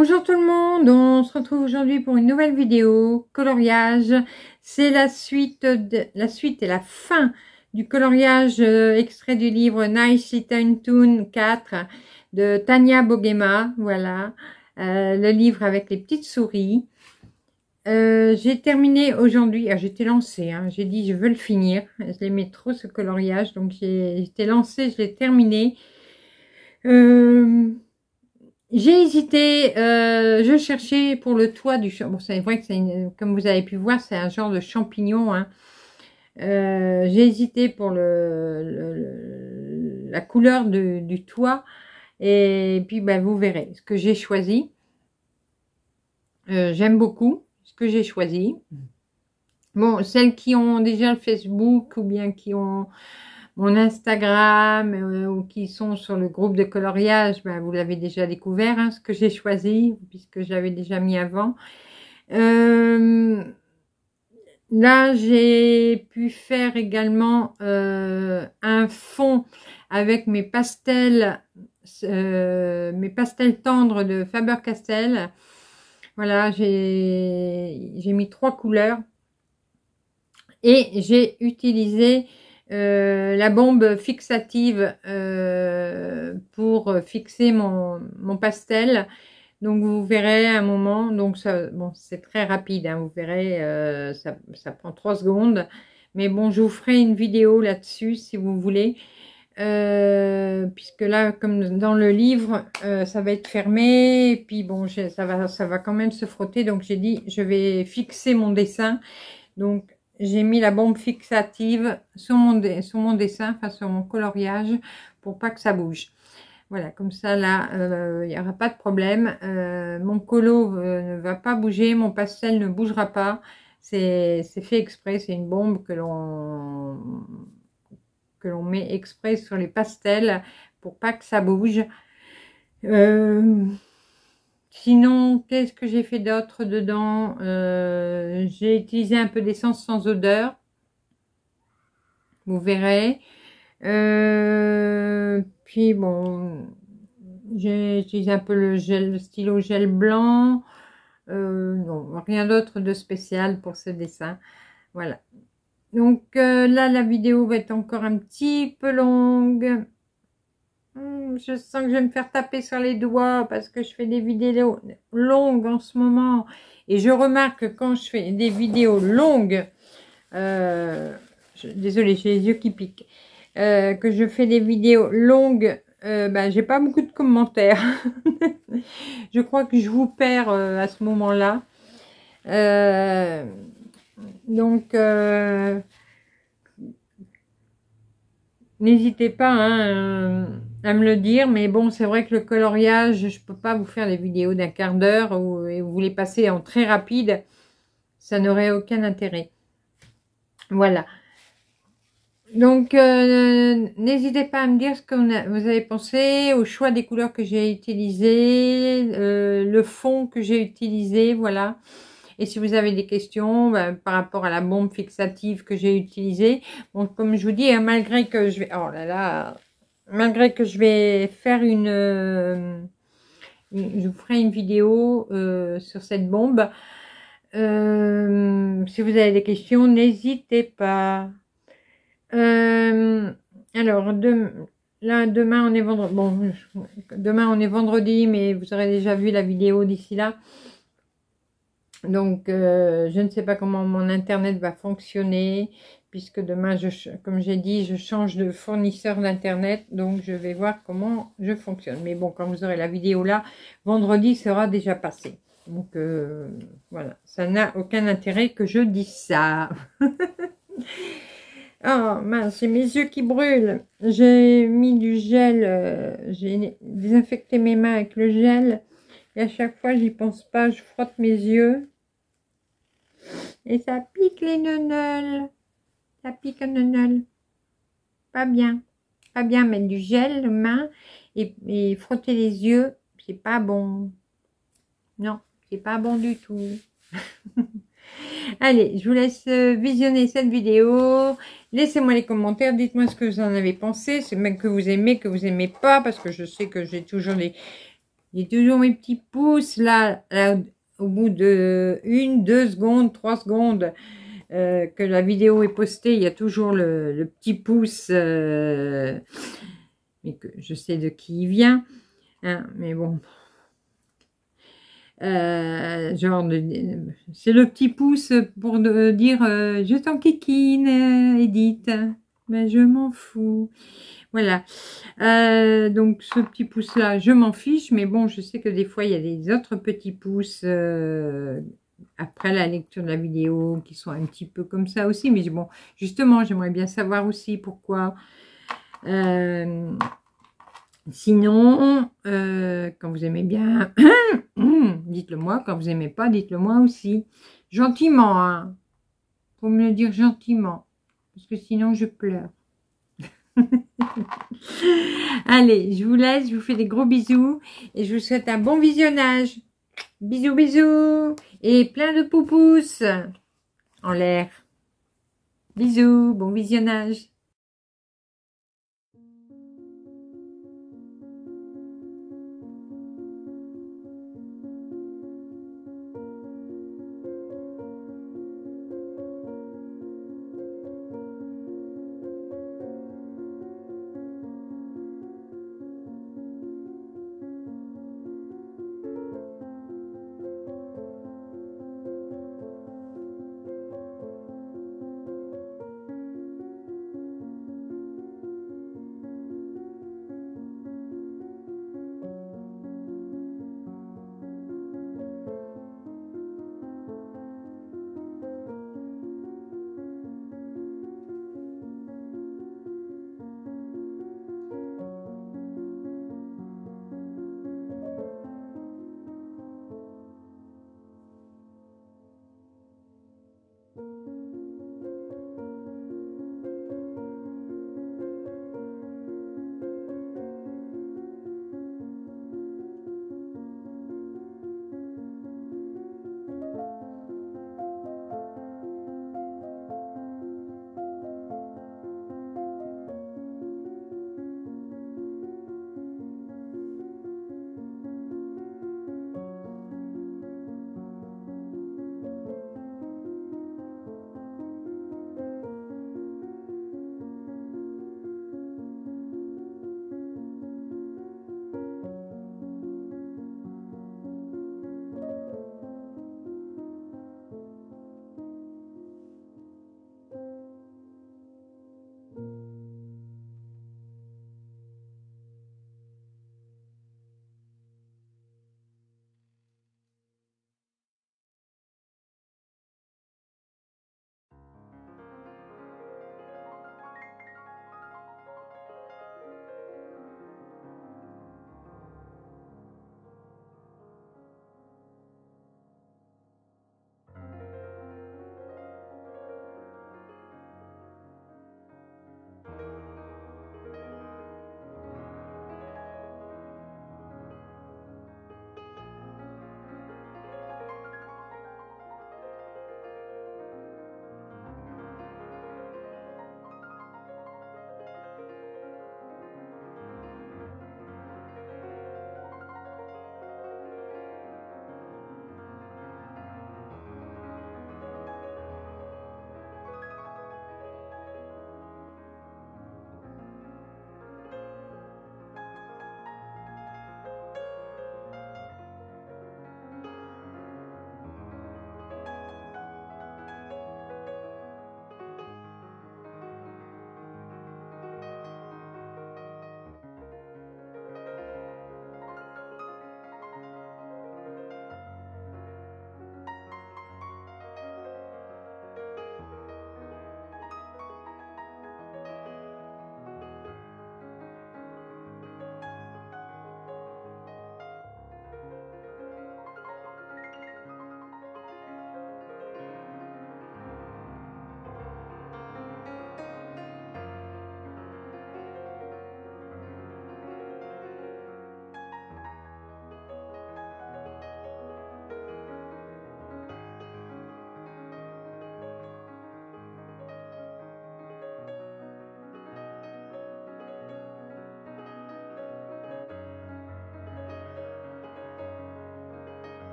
Bonjour tout le monde, on se retrouve aujourd'hui pour une nouvelle vidéo coloriage. C'est la suite et la fin du coloriage extrait du livre Nice Little Nown 4 de Tanya Bogema. Voilà, le livre avec les petites souris. J'ai terminé aujourd'hui, j'étais lancée, j'ai dit je veux le finir, je l'aimais trop ce coloriage, donc j'étais lancée, je l'ai terminé. J'ai hésité, je cherchais pour le toit du champignon, bon c'est vrai que c'est, comme vous avez pu voir, c'est un genre de champignon, j'ai hésité pour la couleur du toit, et puis ben, vous verrez ce que j'ai choisi. J'aime beaucoup ce que j'ai choisi. Bon, celles qui ont déjà le Facebook ou bien qui ont mon Instagram ou qui sont sur le groupe de coloriage, ben, vous l'avez déjà découvert, ce que j'ai choisi, puisque je l'avais déjà mis avant. Là, j'ai pu faire également un fond avec mes pastels tendres de Faber-Castell. Voilà, j'ai mis 3 couleurs et j'ai utilisé la bombe fixative pour fixer mon pastel. Donc, vous verrez un moment, donc ça, bon, c'est très rapide, vous verrez, ça prend 3 secondes. Mais bon, je vous ferai une vidéo là-dessus si vous voulez. Puisque là, comme dans le livre, ça va être fermé, et puis bon, ça va quand même se frotter, donc j'ai dit, je vais fixer mon dessin, donc j'ai mis la bombe fixative sur mon dessin, enfin sur mon coloriage, pour pas que ça bouge. Voilà, comme ça, là, il n'y aura pas de problème, mon colo ne va pas bouger, mon pastel ne bougera pas, c'est fait exprès, c'est une bombe que l'on met exprès sur les pastels pour pas que ça bouge. Sinon, qu'est-ce que j'ai fait d'autre dedans? J'ai utilisé un peu d'essence sans odeur, vous verrez. Puis bon, j'ai utilisé un peu le stylo gel blanc. Non, rien d'autre de spécial pour ce dessin. Voilà. Donc là, la vidéo va être encore un petit peu longue. Je sens que je vais me faire taper sur les doigts parce que je fais des vidéos longues en ce moment. Et je remarque que quand je fais des vidéos longues, désolée, j'ai les yeux qui piquent, que je fais des vidéos longues, ben, j'ai pas beaucoup de commentaires. Je crois que je vous perds à ce moment-là. Donc, n'hésitez pas à me le dire. Mais bon, c'est vrai que le coloriage, je ne peux pas vous faire des vidéos d'un quart d'heure et vous les passer en très rapide. Ça n'aurait aucun intérêt. Voilà. Donc, n'hésitez pas à me dire ce que vous avez pensé, au choix des couleurs que j'ai utilisées, le fond que j'ai utilisé, voilà. Et si vous avez des questions par rapport à la bombe fixative que j'ai utilisée, bon, comme je vous dis, malgré que je vais, oh là là, malgré que je vais faire je vous ferai une vidéo sur cette bombe. Si vous avez des questions, n'hésitez pas. Alors, demain on est vendredi. Bon, demain on est vendredi, mais vous aurez déjà vu la vidéo d'ici là. Donc, je ne sais pas comment mon internet va fonctionner, puisque demain, comme j'ai dit, je change de fournisseur d'internet, donc je vais voir comment je fonctionne. Mais bon, quand vous aurez la vidéo là, vendredi sera déjà passé. Donc, voilà, ça n'a aucun intérêt que je dise ça. Oh mince, j'ai mes yeux qui brûlent. J'ai mis du gel, j'ai désinfecté mes mains avec le gel. Et à chaque fois, j'y pense pas, je frotte mes yeux. Et ça pique les neneules. Ça pique un neneul. Pas bien. Pas bien, mettre du gel aux mains et frotter les yeux, c'est pas bon. Non, c'est pas bon du tout. Allez, je vous laisse visionner cette vidéo. Laissez-moi les commentaires, dites-moi ce que vous en avez pensé. C'est même que vous aimez pas, parce que je sais que j'ai toujours des J'ai toujours mes petits pouces là, au bout de 1, 2 secondes, 3 secondes que la vidéo est postée, il y a toujours le petit pouce, mais que je sais de qui il vient, hein, mais bon, c'est le petit pouce pour dire je t'enquiquine, Edith. Mais je m'en fous. Voilà. Donc, ce petit pouce-là, je m'en fiche. Mais bon, je sais que des fois, il y a des autres petits pouces après la lecture de la vidéo qui sont un petit peu comme ça aussi. Mais bon, justement, j'aimerais bien savoir aussi pourquoi. Sinon, quand vous aimez bien, dites-le moi. Quand vous aimez pas, dites-le moi aussi. Gentiment, hein. Faut me le dire gentiment. Parce que sinon je pleure. Allez, je vous laisse, je vous fais des gros bisous et je vous souhaite un bon visionnage. Bisous, bisous et plein de pouces en l'air. Bisous, bon visionnage.